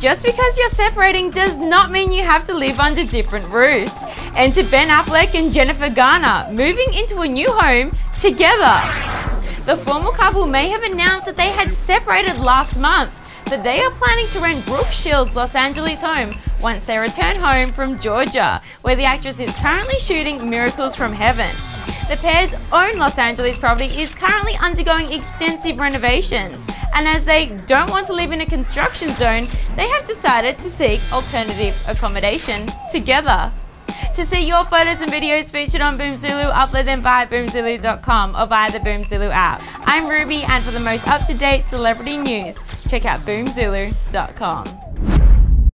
Just because you're separating does not mean you have to live under different roofs. And to Ben Affleck and Jennifer Garner, moving into a new home together. The former couple may have announced that they had separated last month, but they are planning to rent Brooke Shields' Los Angeles home once they return home from Georgia, where the actress is currently shooting Miracles from Heaven. The pair's own Los Angeles property is currently undergoing extensive renovations, and as they don't want to live in a construction zone, they have decided to seek alternative accommodation together. To see your photos and videos featured on BoomZulu, upload them via boomzulu.com or via the BoomZulu app. I'm Ruby, and for the most up-to-date celebrity news, check out boomzulu.com.